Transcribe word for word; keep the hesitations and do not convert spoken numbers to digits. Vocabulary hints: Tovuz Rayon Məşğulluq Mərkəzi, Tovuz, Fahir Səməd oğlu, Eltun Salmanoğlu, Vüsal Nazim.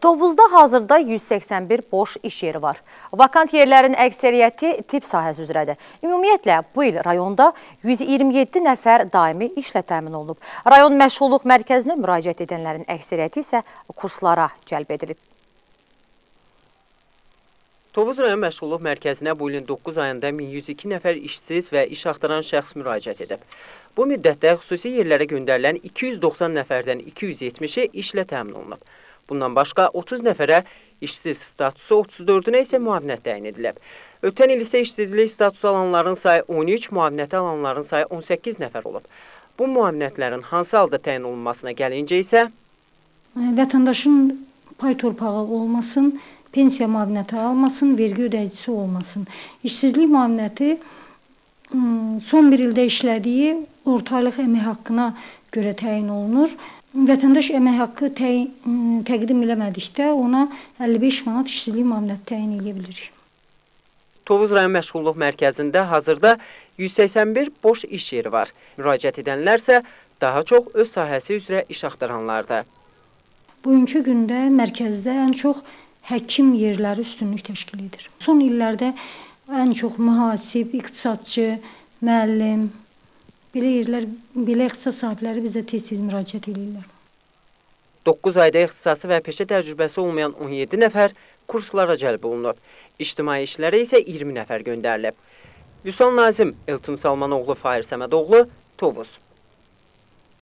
Tovuzda hazırda yüz səksən bir boş iş yeri var. Vakant yerlərin əksəriyyəti tibb sahəsi üzrədir. Ümumiyyətlə, bu il rayonda yüz iyirmi yeddi nəfər daimi işlə təmin olunub. Rayon Məşğulluq Mərkəzinə müraciət edənlərin əksəriyyəti isə kurslara cəlb edilib. Tovuz Rayon Məşğulluq Mərkəzinə bu ilin doqquz ayında min yüz iki nəfər işsiz və iş axtaran şəxs müraciət edib. Bu müddətdə xüsusi yerlərə göndərilən iki yüz doxsan nəfərdən iki yüz yetmişi işlə təmin olunub. Bundan başqa otuz nəfərə işsiz statusu, otuz dördünə isə müavinət təyin edilib. Ötən il isə işsizlik statusu alanların sayı on üç, müavinəti alanların sayı on səkkiz nəfər olub. Bu müavinətlərin hansı halda təyin olunmasına gəlincə isə vətəndaşın pay torpağı olmasın, pensiya müavinəti almasın, vergi ödəyicisi olmasın. İşsizlik müavinəti son bir ildə işlədiyi ortaylıq əmək haqqına görə təyin olunur. Vətəndaş əmək haqqı təqdim eləmədikdə ona əlli beş manat işsizlik müavinəti təyin edə bilir. Tovuz Rayon Məşğulluq Mərkəzində hazırda yüz səksən bir boş iş yeri var. Müraciət edənlərsə daha çox öz sahəsi üzrə iş axtaranlardır. Bugünkü gündə mərkəzdə ən çox həkim yerləri üstünlük təşkil edir. Son illərdə ən çox mühasib, iqtisadçı, müəllim, belə yerlər, belə ixtisas sahibləri bizə tez-tez müraciət edirlər. doqquz ayda ixtisası və peşə təcrübəsi olmayan on yeddi nəfər kurslara cəlb olunub. İctimai işlərə isə iyirmi nəfər göndərilib. Vüsal Nazim, Eltun Salmanoğlu, Fahir Səməd oğlu, Tovuz.